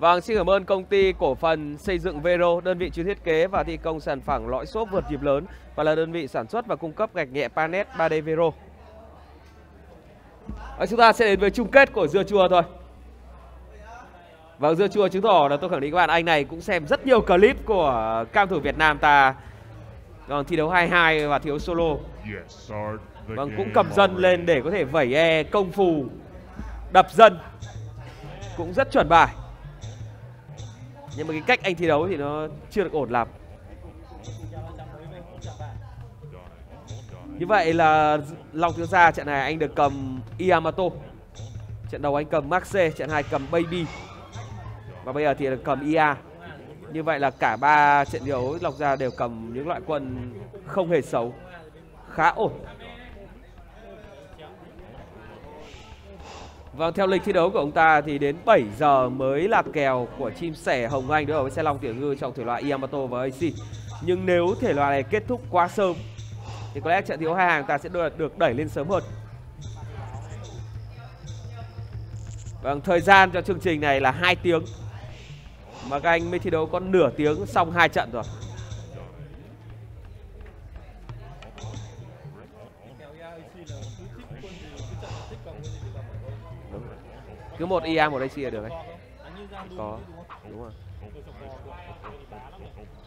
Vâng, xin cảm ơn công ty cổ phần xây dựng Vero, đơn vị chuyên thiết kế và thi công sản phẩm lõi xốp vượt nhịp lớn và là đơn vị sản xuất và cung cấp gạch nhẹ Panet 3D Vero. Và chúng ta sẽ đến với chung kết của Dưa Chua thôi. Vâng, Dưa Chua chứng tỏ là tôi khẳng định các bạn, anh này cũng xem rất nhiều clip của cao thủ Việt Nam ta. Còn thi đấu 22 và thi đấu solo. Vâng, cũng cầm dân lên để có thể vẩy e, công phù, đập dân. Cũng rất chuẩn bài. Nhưng mà cái cách anh thi đấu thì nó chưa được ổn lắm. Như vậy là Long Thiếu Gia trận này anh được cầm Yamato. Trận đầu anh cầm Maxe, trận hai cầm Baby. Và bây giờ thì được cầm IA. Như vậy là cả ba trận đấu Long Gia đều cầm những loại quân không hề xấu. Khá ổn. Vâng, theo lịch thi đấu của ông ta thì đến 7 giờ mới là kèo của chim sẻ Hồng Anh đối đầu với xe Long Tiểu Ngư trong thể loại Yamato và AC. Nhưng nếu thể loại này kết thúc quá sớm thì có lẽ trận thi đấu hai hàng ta sẽ được đẩy lên sớm hơn. Vâng, thời gian cho chương trình này là 2 tiếng. Mà các anh mới thi đấu có nửa tiếng xong 2 trận rồi. Cứ một IA một AC là được đấy. Có, đúng rồi.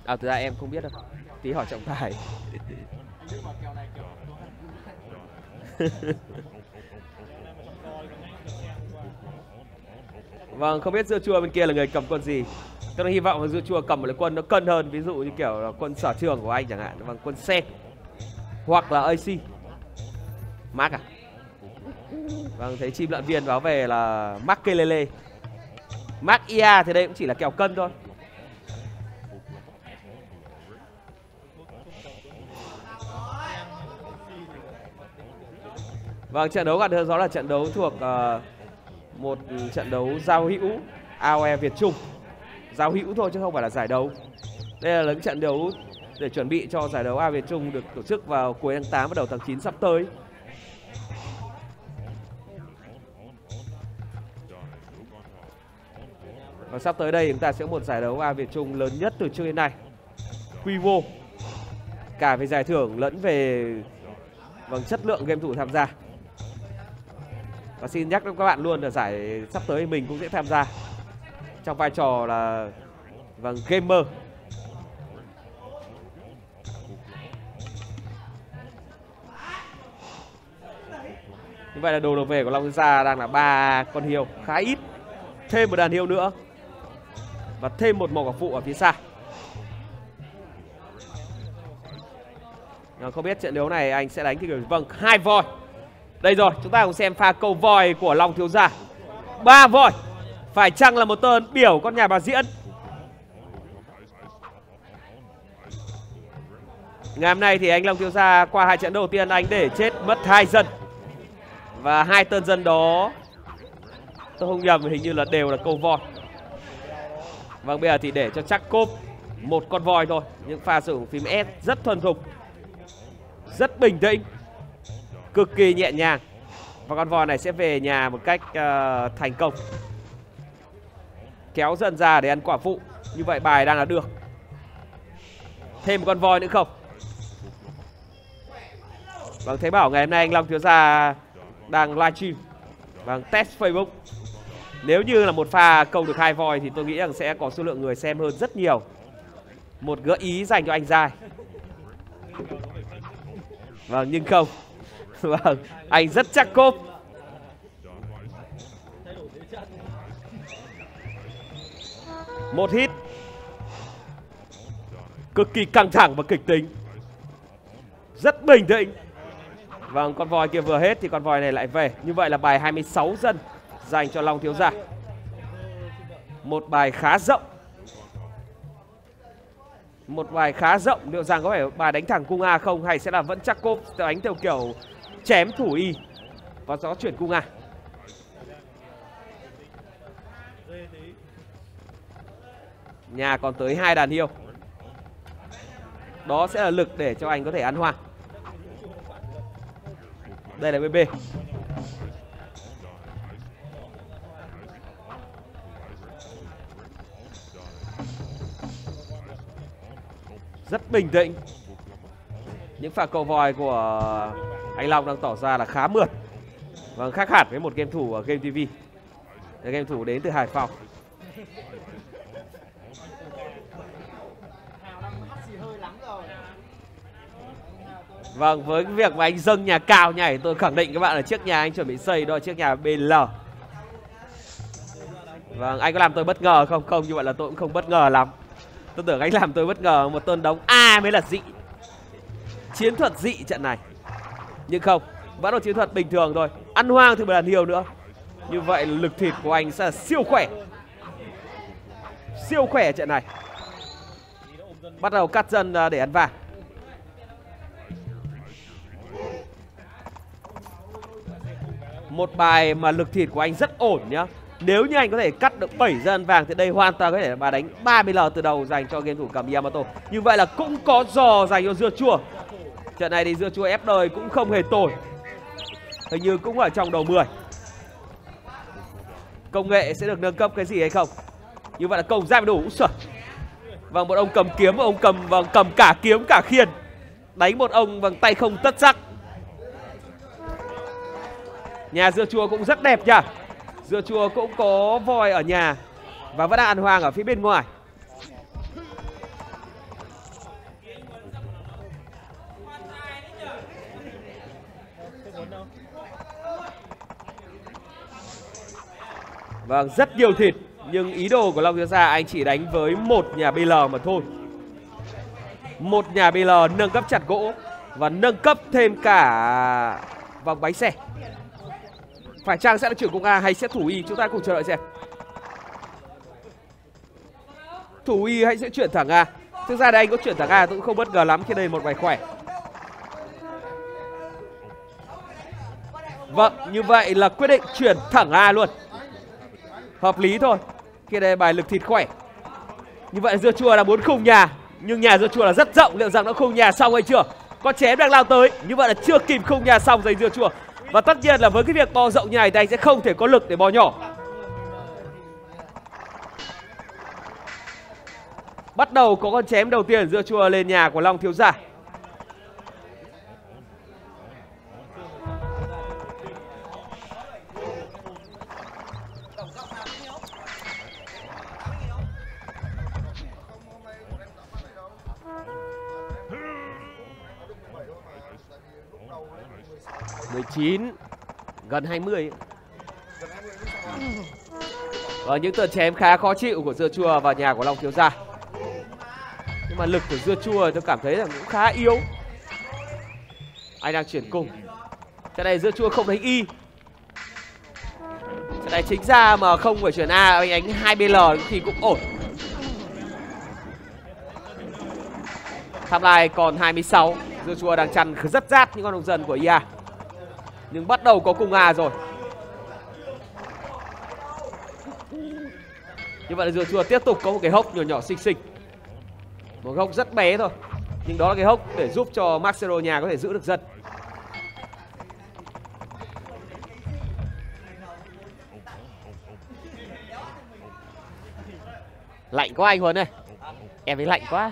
À, thực ra em không biết đâu. Tí hỏi trọng tài. Vâng, không biết Dưa Chua bên kia là người cầm quân gì. Tôi hy vọng là Dưa Chua cầm một cái quân nó cân hơn. Ví dụ như kiểu là quân sở trường của anh chẳng hạn. Bằng quân sen. Hoặc là AC. Mark à? Vâng, thấy chim lợn viên báo về là Mark Kelele. Mark IA thì đây cũng chỉ là kèo cân thôi. Vâng, trận đấu gần hơn đó là trận đấu thuộc... một trận đấu giao hữu AOE Việt Trung. Giao hữu thôi chứ không phải là giải đấu. Đây là những trận đấu để chuẩn bị cho giải đấu AOE Việt Trung được tổ chức vào cuối tháng 8 và đầu tháng 9 sắp tới. Và sắp tới đây chúng ta sẽ có một giải đấu AOE Việt Trung lớn nhất từ trước đến nay. Quy mô cả về giải thưởng lẫn về bằng chất lượng game thủ tham gia. Và xin nhắc các bạn luôn là giải sắp tới mình cũng sẽ tham gia trong vai trò là gamer. Như vậy là đồ đổ về của Long Thiếu Gia đang là 3 con hiêu khá ít. Thêm một đàn hiêu nữa. Và thêm một màu quả phụ ở phía xa. Không biết trận đấu này anh sẽ đánh thì kiểu vâng, 2 voi. Đây rồi, chúng ta cùng xem pha câu voi của Long Thiếu Gia. 3 voi. Phải chăng là một tên biểu con nhà bà Diễn? Ngày hôm nay thì anh Long Thiếu Gia qua hai trận đầu tiên anh để chết mất 2 dân. Và hai tên dân đó tôi không nhầm hình như là đều là câu voi. Vâng, bây giờ thì để cho chắc cốp một con voi thôi. Những pha sử dụng phím S rất thuần thục. Rất bình tĩnh. Cực kỳ nhẹ nhàng. Và con voi này sẽ về nhà một cách thành công. Kéo dần ra để ăn quả phụ. Như vậy bài đang là được. Thêm một con voi nữa không? Vâng, thấy bảo ngày hôm nay anh Long Thiếu Gia đang livestream. Vâng, test Facebook. Nếu như là một pha câu được 2 voi thì tôi nghĩ rằng sẽ có số lượng người xem hơn rất nhiều. Một gợi ý dành cho anh Giai. Vâng, nhưng không. Vâng, anh rất chắc cốp. Một hit. Cực kỳ căng thẳng và kịch tính. Rất bình tĩnh. Vâng, con voi kia vừa hết thì con voi này lại về. Như vậy là bài 26 dân dành cho Long Thiếu Gia. Một bài khá rộng. Một bài khá rộng. Liệu rằng có phải bài đánh thẳng cung A không? Hay sẽ là vẫn chắc cốp đánh theo kiểu chém thủ y và gió chuyển cung A. Nhà còn tới 2 đàn hiêu. Đó sẽ là lực để cho anh có thể ăn hoa. Đây là BB. rất bình tĩnh. Những pha cầu vòi của anh Long đang tỏ ra là khá mượt, và khác hẳn với một game thủ ở Game TV. Game thủ đến từ Hải Phòng. Vâng, với cái việc mà anh dâng nhà cao nhảy, tôi khẳng định các bạn là chiếc nhà anh chuẩn bị xây đó là chiếc nhà BL. Vâng, anh có làm tôi bất ngờ không? Không, như vậy là tôi cũng không bất ngờ lắm. Tôi tưởng anh làm tôi bất ngờ, một tôn đóng A mới là dị. Chiến thuật dị trận này. Nhưng không, vẫn là chiến thuật bình thường thôi. Ăn hoang thì một lần nhiều nữa. Như vậy lực thịt của anh sẽ là siêu khỏe. Siêu khỏe trận này. Bắt đầu cắt dân để ăn vàng. Một bài mà lực thịt của anh rất ổn nhá. Nếu như anh có thể cắt được 7 dân vàng thì đây hoàn toàn có thể là bà đánh 30L từ đầu dành cho game thủ cầm Yamato. Như vậy là cũng có giò dành cho Dưa Chua. Trận này thì Dưa Chua ép đời cũng không hề tồi. Hình như cũng ở trong đầu 10. Công nghệ sẽ được nâng cấp cái gì hay không? Như vậy là công ra mới đủ. Vâng, một ông cầm kiếm, một ông cầm cả kiếm cả khiên. Đánh một ông bằng tay không tất sắc. Nhà Dưa Chua cũng rất đẹp nha. Dưa Chua cũng có voi ở nhà và vẫn đang ăn hoang ở phía bên ngoài. Vâng, rất nhiều thịt, nhưng ý đồ của Long Thiếu Gia anh chỉ đánh với một nhà BL mà thôi. Một nhà BL nâng cấp chặt gỗ và nâng cấp thêm cả vòng bánh xe. Phải chăng sẽ là trưởng cung A hay sẽ thủ Y? Chúng ta cùng chờ đợi xem. Thủ Y hay sẽ chuyển thẳng A? Thực ra đây anh có chuyển thẳng A tôi cũng không bất ngờ lắm khi đây một bài khỏe. Vâng, như vậy là quyết định chuyển thẳng A luôn. Hợp lý thôi, khi đây bài lực thịt khỏe. Như vậy Dưa Chua là muốn khung nhà, nhưng nhà Dưa Chua là rất rộng. Liệu rằng nó khung nhà xong hay chưa? Con chém đang lao tới, như vậy là chưa kịp khung nhà xong dành Dưa Chua. Và tất nhiên là với cái việc bò rộng như này thì anh sẽ không thể có lực để bò nhỏ. Bắt đầu có con chém đầu tiên Dưa Chua lên nhà của Long Thiếu Gia. Gần 20. Và những tờ chém khá khó chịu của Dưa Chua vào nhà của Long Thiếu Gia. Nhưng mà lực của Dưa Chua tôi cảm thấy là cũng khá yếu. Anh đang chuyển cung. Trận này Dưa Chua không đánh Y. Trận này chính ra mà không phải chuyển A, anh đánh 2BL thì cũng ổn. Tham lai còn 26. Dưa Chua đang chăn rất rát những con nông dân của IA. Nhưng bắt đầu có cung A rồi. Như vậy là Dưa Chua tiếp tục có một cái hốc nhỏ nhỏ xinh xinh. Một hốc rất bé thôi, nhưng đó là cái hốc để giúp cho Maxero nhà có thể giữ được dân. Lạnh quá anh Huấn ơi. Em ấy lạnh quá.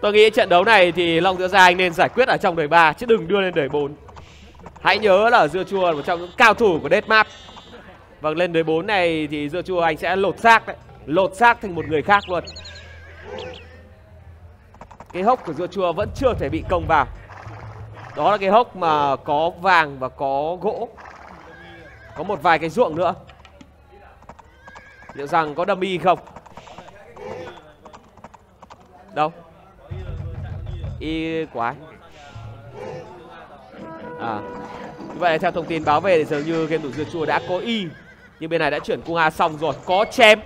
Tôi nghĩ trận đấu này thì Long Thiếu Gia anh nên giải quyết ở trong đời 3 chứ đừng đưa lên đời 4. Hãy nhớ là Dưa Chua là một trong những cao thủ của Deathmatch. Vâng, lên đời 4 này thì Dưa Chua anh sẽ lột xác đấy. Lột xác thành một người khác luôn. Cái hốc của Dưa Chua vẫn chưa thể bị công vào. Đó là cái hốc mà có vàng và có gỗ. Có một vài cái ruộng nữa. Liệu rằng có dummy không? Đâu? Y quá. À, như vậy theo thông tin báo về thì dường như game thủ Dưa Chua đã có Y, nhưng bên này đã chuyển cung A xong rồi. Có chém,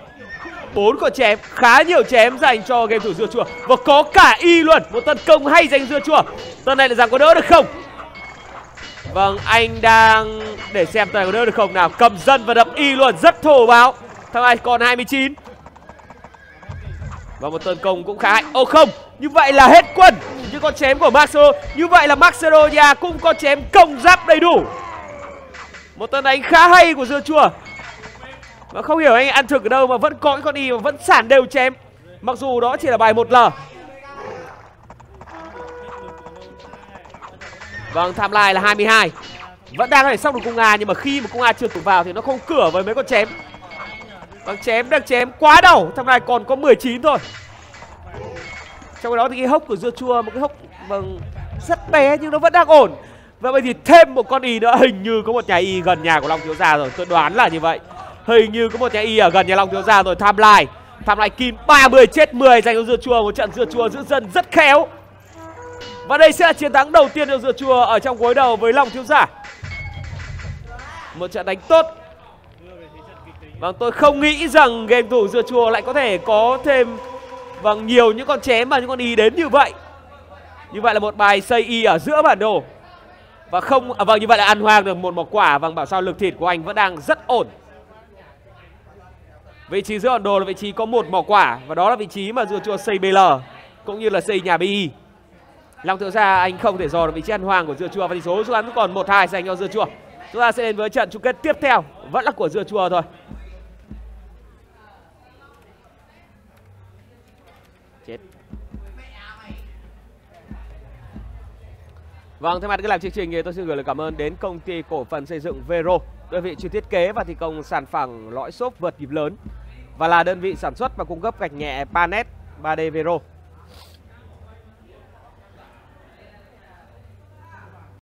4 con chém, khá nhiều chém dành cho game thủ Dưa Chua. Và có cả Y luôn, một tấn công hay dành Dưa Chua. Tấn này là rằng có đỡ được không? Vâng, anh đang để xem tấn này có đỡ được không nào. Cầm dân và đập Y luôn, rất thổ báo. Thằng này còn 29. Và một tấn công cũng khá hay. Ô không, như vậy là hết quân. Những con chém của Maxero. Như vậy là Maxero nhà cũng có chém công giáp đầy đủ. Một tên đánh khá hay của Dưa Chua. Và không hiểu anh ăn thực ở đâu mà vẫn có cái con y mà vẫn sản đều chém. Mặc dù đó chỉ là bài 1L. Vâng, tham lai là 22. Vẫn đang có thể sóc được cung A, nhưng mà khi mà cung A chưa tụt vào thì nó không cửa với mấy con chém. Vâng, chém đang chém quá đầu. Tham lai còn có 19 thôi. Trong đó thì cái hốc của Dưa Chua, một cái hốc vâng rất bé nhưng nó vẫn đang ổn. Và bây thì thêm một con y nữa, hình như có một nhà y gần nhà của Long Thiếu Gia rồi, tôi đoán là như vậy. Hình như có một nhà y ở gần nhà Long Thiếu Gia rồi. Tham lai kim 30 chết 10 dành cho Dưa Chua, một trận Dưa Chua giữ dân rất khéo. Và đây sẽ là chiến thắng đầu tiên cho Dưa Chua ở trong gối đầu với Long Thiếu Gia. Một trận đánh tốt. Vâng, tôi không nghĩ rằng game thủ Dưa Chua lại có thể có thêm vâng nhiều những con chém và những con y đến như vậy. Như vậy là một bài xây y ở giữa bản đồ. Và không vâng như vậy là ăn hoang được một mỏ quả. Vâng, bảo sao lực thịt của anh vẫn đang rất ổn. Vị trí giữa bản đồ là vị trí có một mỏ quả, và đó là vị trí mà Dưa Chua xây BL cũng như là xây nhà BI. Long Thiếu Gia anh không thể dò được vị trí ăn hoang của Dưa Chua, và tỷ số chúng ta còn 1-2 dành cho Dưa Chua. Chúng ta sẽ đến với trận chung kết tiếp theo, vẫn là của Dưa Chua thôi. Chết. Vâng, thay mặt cái làm chương trình thì tôi xin gửi lời cảm ơn đến công ty cổ phần xây dựng Vero, đơn vị chuyên thiết kế và thi công sản phẩm lõi xốp vượt nhịp lớn, và là đơn vị sản xuất và cung cấp gạch nhẹ Panet 3D Vero.